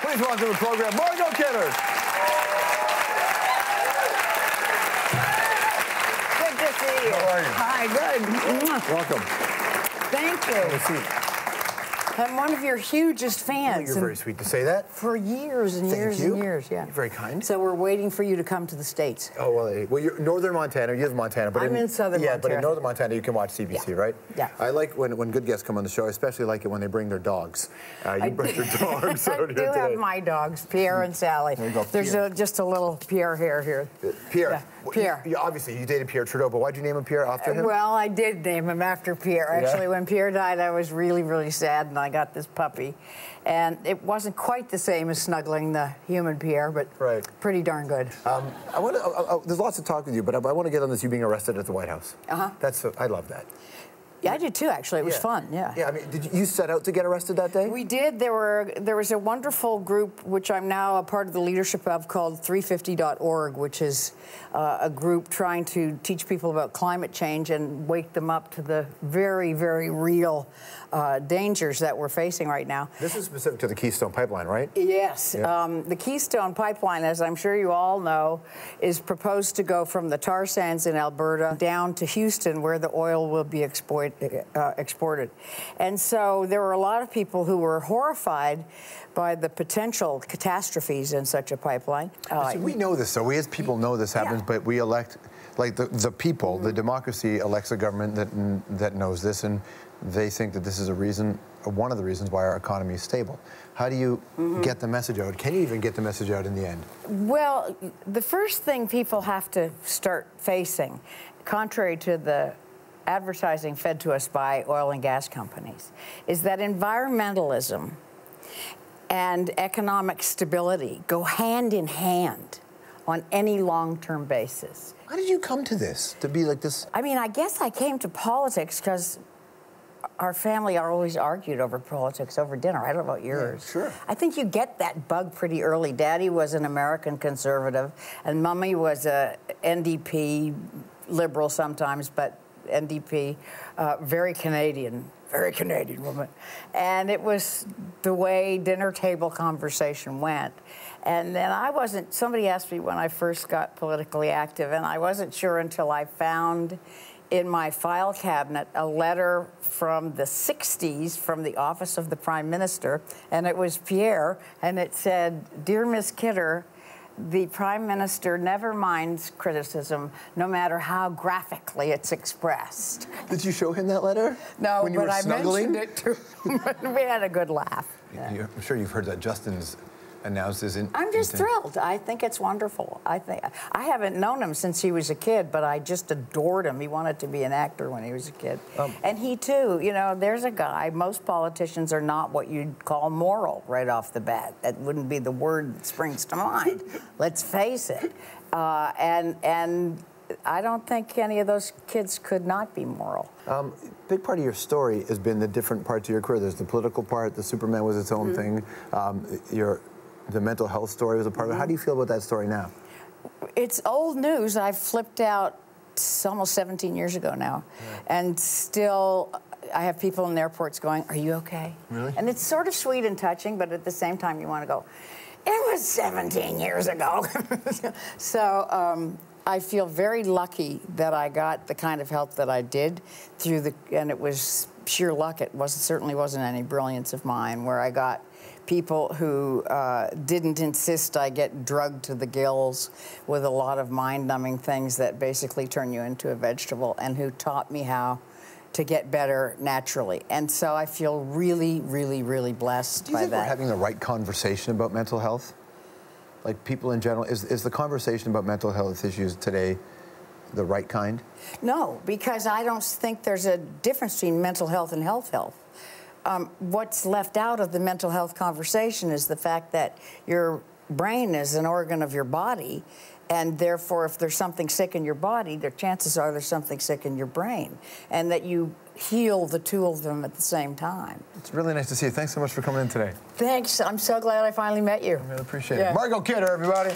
Please welcome to the program, Margot Kidder. Good to see you. How are you? Hi, good. Welcome. Thank you. Good to see you. I'm one of your hugest fans. Well, you're very sweet to say that. For years and years and years, yeah. You're very kind. So we're waiting for you to come to the States. Oh, well you're northern Montana. You live in Montana. But I'm in southern Montana. Yeah, but in northern Montana, you can watch CBC, yeah. Right? Yeah. I like when good guests come on the show. I especially like it when they bring their dogs. You brought your dogs out here today. I do have my dogs, Pierre and Sally. There you go, Pierre. There's just a little Pierre hair here. Pierre. Yeah. Pierre. You, obviously, you dated Pierre Trudeau, but why'd you name him Pierre after him? Well, I did name him after Pierre. Actually, when Pierre died, I was really, really sad, and I got this puppy. And it wasn't quite the same as snuggling the human Pierre, but pretty darn good. I want to, there's lots of talk with you, but I want to get on this, you being arrested at the White House. Uh-huh. That's, I love that. Yeah, I did too, actually. It was fun, yeah. Yeah, I mean, did you set out to get arrested that day? We did. There was a wonderful group, which I'm now a part of the leadership of, called 350.org, which is a group trying to teach people about climate change and wake them up to the very, very real dangers that we're facing right now. This is specific to the Keystone Pipeline, right? Yes. Yeah. The Keystone Pipeline, as I'm sure you all know, is proposed to go from the tar sands in Alberta down to Houston, where the oil will be exported. Exported. And so there were a lot of people who were horrified by the potential catastrophes in such a pipeline. See, we know this, though. We as people know this happens, but we elect, like the people, the democracy elects a government that knows this, and they think that this is a reason, one of the reasons why our economy is stable. How do you get the message out? Can you even get the message out in the end? Well, the first thing people have to start facing, contrary to the advertising fed to us by oil and gas companies, is that environmentalism and economic stability go hand in hand on any long-term basis. How did you come to this, to be like this? I mean, I guess I came to politics because our family always argued over politics over dinner. I don't know about yours. Yeah, sure. I think you get that bug pretty early. Daddy was an American conservative, and Mommy was a NDP liberal sometimes, but NDP, very Canadian woman. And it was the way dinner table conversation went. And then I wasn't, somebody asked me when I first got politically active, and I wasn't sure until I found in my file cabinet a letter from the 60s from the office of the Prime Minister, and it was Pierre, and it said, "Dear Miss Kidder, the Prime Minister never minds criticism, no matter how graphically it's expressed." Did you show him that letter? No, when you were snuggling? I mentioned it to him. We had a good laugh. Yeah. I'm sure you've heard that Justin's announced his I'm just thrilled. I think it's wonderful. I haven't known him since he was a kid, but I just adored him. He wanted to be an actor when he was a kid. And he, too, you know, there's a guy. Most politicians are not what you'd call moral right off the bat. That wouldn't be the word that springs to mind. Let's face it. And I don't think any of those kids could not be moral. Big part of your story has been the different parts of your career. There's the political part. The Superman was its own thing. The mental health story was a part of it. How do you feel about that story now? It's old news. I flipped out almost 17 years ago now. Yeah. And still, I have people in the airports going, "Are you okay?" Really? And it's sort of sweet and touching, but at the same time, you want to go, "It was 17 years ago." So I feel very lucky that I got the kind of help that I did through the, and it was sheer luck. It wasn't, certainly wasn't any brilliance of mine, where I got people who didn't insist I get drugged to the gills with a lot of mind-numbing things that basically turn you into a vegetable, and who taught me how to get better naturally. And so I feel really, really, really blessed by that. Do you think we're having the right conversation about mental health? Like, people in general, is the conversation about mental health issues today the right kind? No, because I don't think there's a difference between mental health and health. What's left out of the mental health conversation is the fact that your brain is an organ of your body, and therefore if there's something sick in your body, the chances are there's something sick in your brain, and that you heal the two of them at the same time. It's really nice to see you. Thanks so much for coming in today. Thanks. I'm so glad I finally met you. I really appreciate it. Margot Kidder, everybody.